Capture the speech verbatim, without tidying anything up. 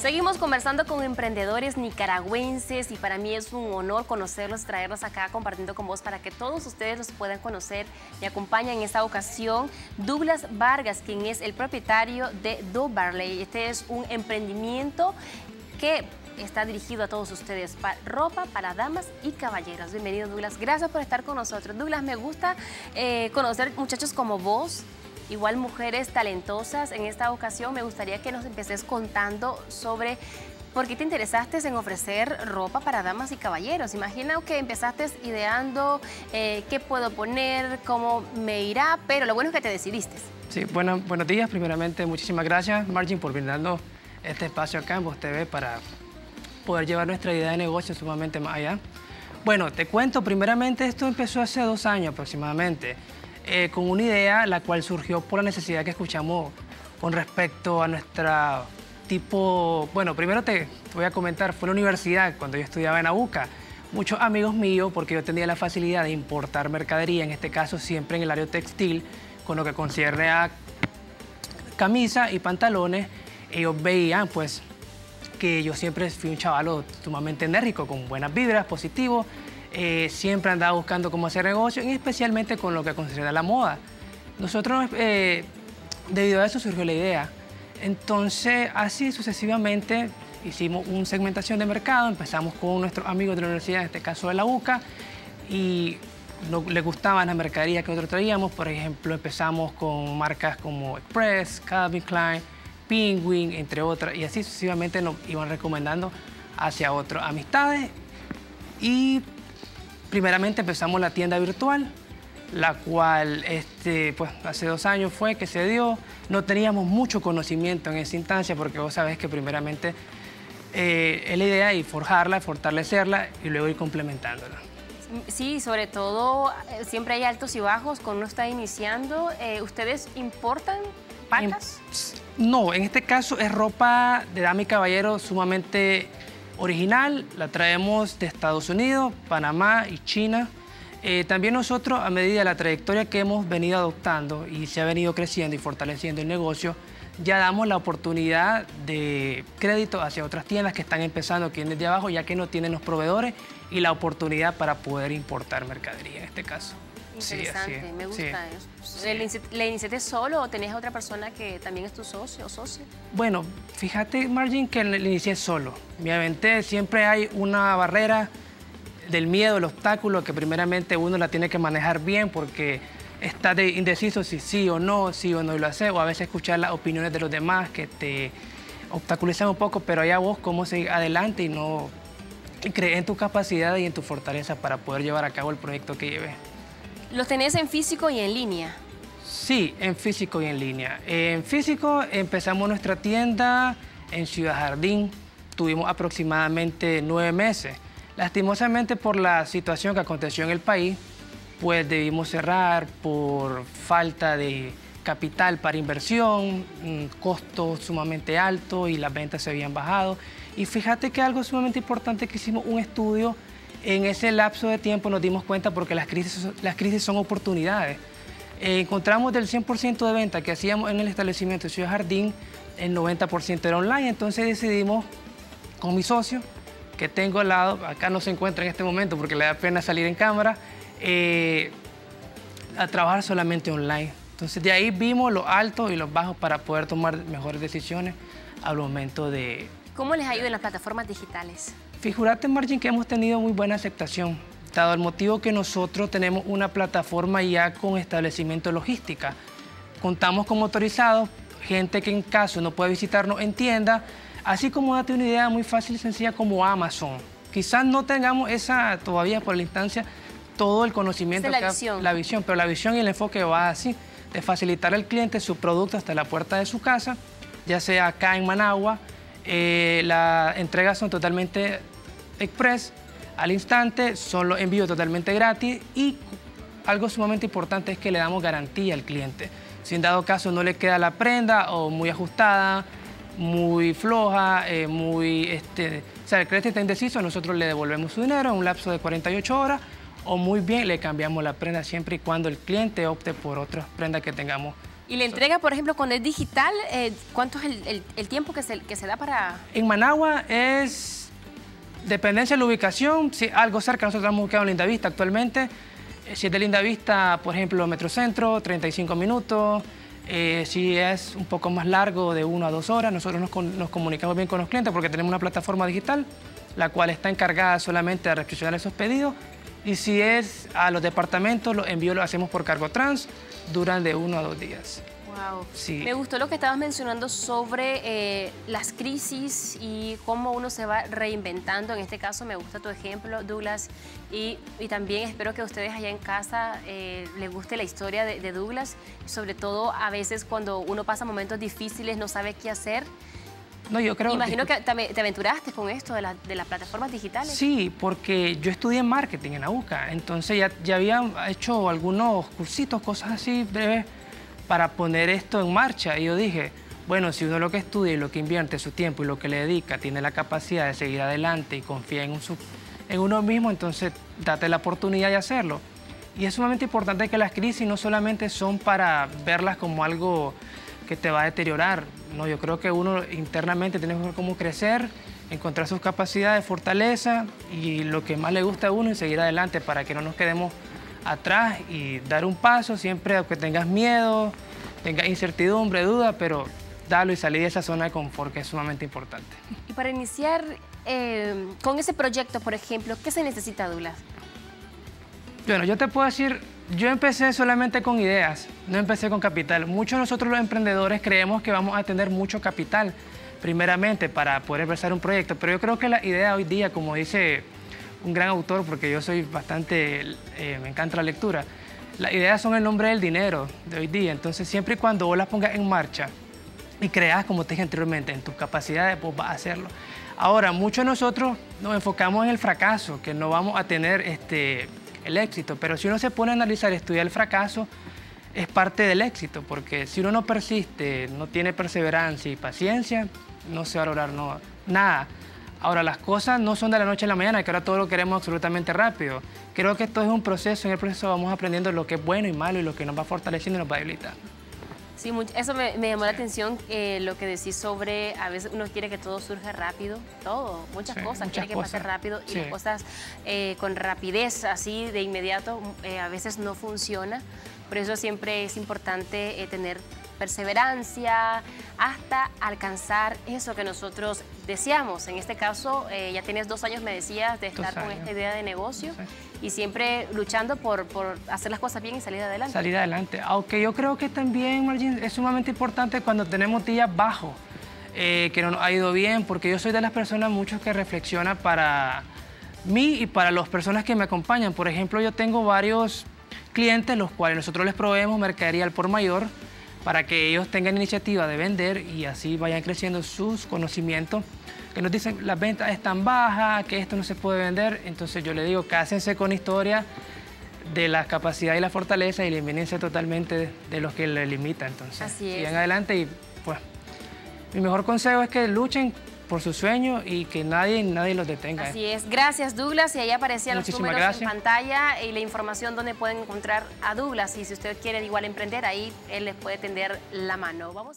Seguimos conversando con emprendedores nicaragüenses y para mí es un honor conocerlos, traerlos acá compartiendo con vos para que todos ustedes los puedan conocer. Me acompaña en esta ocasión Douglas Vargas, quien es el propietario de Dovarley. Este es un emprendimiento que está dirigido a todos ustedes, pa, ropa para damas y caballeros. Bienvenido, Douglas. Gracias por estar con nosotros. Douglas, me gusta eh, conocer muchachos como vos, igual mujeres talentosas. En esta ocasión me gustaría que nos empieces contando sobre por qué te interesaste en ofrecer ropa para damas y caballeros. Imagina que empezaste ideando eh, qué puedo poner, cómo me irá, pero lo bueno es que te decidiste. Sí, bueno, buenos días. Primeramente, muchísimas gracias, Margin, por brindarnos este espacio acá en Vos T V para poder llevar nuestra idea de negocio sumamente más allá. Bueno, te cuento, primeramente esto empezó hace dos años aproximadamente, eh, con una idea la cual surgió por la necesidad que escuchamos con respecto a nuestra tipo... Bueno, primero te voy a comentar, fue en la universidad, cuando yo estudiaba en AUCA, muchos amigos míos, porque yo tenía la facilidad de importar mercadería, en este caso siempre en el área textil, con lo que concierne a camisa y pantalones, ellos veían pues que yo siempre fui un chavalo sumamente enérgico, con buenas vibras, positivo, eh, siempre andaba buscando cómo hacer negocio, y especialmente con lo que considera la moda. Nosotros, eh, debido a eso, surgió la idea. Entonces, así sucesivamente, hicimos una segmentación de mercado, empezamos con nuestros amigos de la universidad, en este caso de la UCA, y no, les gustaban las mercaderías que nosotros traíamos. Por ejemplo, empezamos con marcas como Express, Calvin Klein, Penguin, entre otras, y así sucesivamente nos iban recomendando hacia otras amistades. Y primeramente empezamos la tienda virtual, la cual este, pues, hace dos años fue que se dio. No teníamos mucho conocimiento en esa instancia porque vos sabés que primeramente eh, es la idea y forjarla, fortalecerla y luego ir complementándola. Sí, sobre todo siempre hay altos y bajos cuando uno está iniciando. Eh, ¿Ustedes importan patas? En... No, en este caso es ropa de dama y caballero sumamente original. La traemos de Estados Unidos, Panamá y China. Eh, también nosotros, a medida de la trayectoria que hemos venido adoptando y se ha venido creciendo y fortaleciendo el negocio, ya damos la oportunidad de crédito hacia otras tiendas que están empezando aquí desde abajo, ya que no tienen los proveedores y la oportunidad para poder importar mercadería en este caso. Interesante, sí, me gusta. Sí. ¿Le iniciaste solo o tenés a otra persona que también es tu socio o socio? Bueno, fíjate, Margin, que le inicié solo. Me aventé, siempre hay una barrera del miedo, el obstáculo, que primeramente uno la tiene que manejar bien porque está de indeciso si sí o no, sí o no y lo hace, o a veces escuchar las opiniones de los demás que te obstaculizan un poco, pero allá vos cómo seguir adelante y no creer en tu capacidad y en tu fortaleza para poder llevar a cabo el proyecto que lleves. ¿Los tenés en físico y en línea? Sí, en físico y en línea. En físico empezamos nuestra tienda en Ciudad Jardín. Tuvimos aproximadamente nueve meses. Lastimosamente por la situación que aconteció en el país, pues debimos cerrar por falta de capital para inversión, costos sumamente altos y las ventas se habían bajado. Y fíjate que algo sumamente importante que hicimos un estudio. En ese lapso de tiempo nos dimos cuenta porque las crisis, las crisis son oportunidades. Eh, encontramos del cien por ciento de venta que hacíamos en el establecimiento de Ciudad Jardín, el noventa por ciento era online, entonces decidimos con mi socio, que tengo al lado, acá no se encuentra en este momento porque le da pena salir en cámara, eh, a trabajar solamente online. Entonces de ahí vimos los altos y los bajos para poder tomar mejores decisiones al momento de... ¿Cómo les ayudan las plataformas digitales? Fíjate, Margin, que hemos tenido muy buena aceptación, dado el motivo que nosotros tenemos una plataforma ya con establecimiento de logística. Contamos con motorizados, gente que en caso no puede visitarnos en tienda, así como date una idea muy fácil y sencilla como Amazon. Quizás no tengamos esa todavía por la instancia, todo el conocimiento, la, que visión. Ha, la visión, pero la visión y el enfoque va así, de facilitar al cliente su producto hasta la puerta de su casa, ya sea acá en Managua. Eh, las entregas son totalmente express, al instante, son los envíos totalmente gratis y algo sumamente importante es que le damos garantía al cliente. Si en dado caso no le queda la prenda o muy ajustada, muy floja, eh, muy... Este, o sea, el cliente está indeciso, nosotros le devolvemos su dinero en un lapso de cuarenta y ocho horas o muy bien le cambiamos la prenda siempre y cuando el cliente opte por otras prendas que tengamos ¿Y la entrega, por ejemplo, cuando es digital, eh, cuánto es el, el, el tiempo que se, que se da para...? En Managua es, dependencia de la ubicación, si algo cerca, nosotros estamos ubicados en Linda Vista actualmente. Si es de Linda Vista, por ejemplo, Metro Centro, treinta y cinco minutos. Eh, si es un poco más largo, de una a dos horas, nosotros nos, nos comunicamos bien con los clientes porque tenemos una plataforma digital, la cual está encargada solamente de recepcionar esos pedidos. Y si es a los departamentos, los envíos los hacemos por Cargo Trans, duran de uno a dos días. Wow. Sí. Me gustó lo que estabas mencionando sobre eh, las crisis y cómo uno se va reinventando. En este caso me gusta tu ejemplo, Douglas, y, y también espero que a ustedes allá en casa eh, les guste la historia de, de Douglas, sobre todo a veces cuando uno pasa momentos difíciles, no sabe qué hacer. No, yo creo... Imagino que te aventuraste con esto de, la, de las plataformas digitales. Sí, porque yo estudié marketing en la U C A, entonces ya, ya había hecho algunos cursitos, cosas así breves, para poner esto en marcha. Y yo dije, bueno, si uno lo que estudia y lo que invierte su tiempo y lo que le dedica, tiene la capacidad de seguir adelante y confía en, un, en uno mismo, entonces date la oportunidad de hacerlo. Y es sumamente importante que las crisis no solamente son para verlas como algo que te va a deteriorar. No, yo creo que uno internamente tiene que ver cómo crecer, encontrar sus capacidades, fortaleza y lo que más le gusta a uno y seguir adelante para que no nos quedemos atrás y dar un paso siempre, aunque tengas miedo, tengas incertidumbre, duda, pero dalo y salir de esa zona de confort que es sumamente importante. Y para iniciar eh, con ese proyecto, por ejemplo, ¿qué se necesita, Douglas? Bueno, yo te puedo decir, yo empecé solamente con ideas, no empecé con capital. Muchos de nosotros los emprendedores creemos que vamos a tener mucho capital primeramente para poder empezar un proyecto, pero yo creo que la idea hoy día, como dice un gran autor, porque yo soy bastante, eh, me encanta la lectura, las ideas son el nombre del dinero de hoy día, entonces siempre y cuando vos las pongas en marcha y creas, como te dije anteriormente, en tus capacidades, vos vas a hacerlo. Ahora, muchos de nosotros nos enfocamos en el fracaso, que no vamos a tener este, el éxito, pero si uno se pone a analizar, estudiar el fracaso, es parte del éxito, porque si uno no persiste, no tiene perseverancia y paciencia, no se va a lograr no, nada. Ahora, las cosas no son de la noche a la mañana, que ahora todo lo queremos absolutamente rápido. Creo que esto es un proceso, en el proceso vamos aprendiendo lo que es bueno y malo y lo que nos va fortaleciendo y nos va debilitando. Sí, eso me, me llamó sí. la atención, eh, lo que decís sobre, a veces uno quiere que todo surja rápido, todo, muchas sí, cosas, muchas quiere que cosas. pase rápido y sí. las cosas eh, con rapidez, así de inmediato, eh, a veces no funciona. Por eso siempre es importante eh, tener perseverancia hasta alcanzar eso que nosotros deseamos. En este caso, eh, ya tienes dos años, me decías, de estar con esta idea de negocio y siempre luchando por, por hacer las cosas bien y salir adelante. Salir adelante. Aunque yo creo que también, Margin, es sumamente importante cuando tenemos días bajos, eh, que no nos ha ido bien, porque yo soy de las personas muchos que reflexiona para mí y para las personas que me acompañan. Por ejemplo, yo tengo varios clientes los cuales nosotros les proveemos mercadería al por mayor, para que ellos tengan iniciativa de vender y así vayan creciendo sus conocimientos, que nos dicen las ventas están bajas, que esto no se puede vender. Entonces yo le digo, cásense con historia de la capacidad y la fortaleza y la inminencia totalmente de los que le limitan. Entonces, así es. Sigan adelante y pues mi mejor consejo es que luchen por su sueño y que nadie, nadie los detenga. Así es. Gracias, Douglas. Y ahí aparecían los números gracias. en pantalla y la información donde pueden encontrar a Douglas. Y si usted quiere igual emprender, ahí él les puede tender la mano. Vamos a...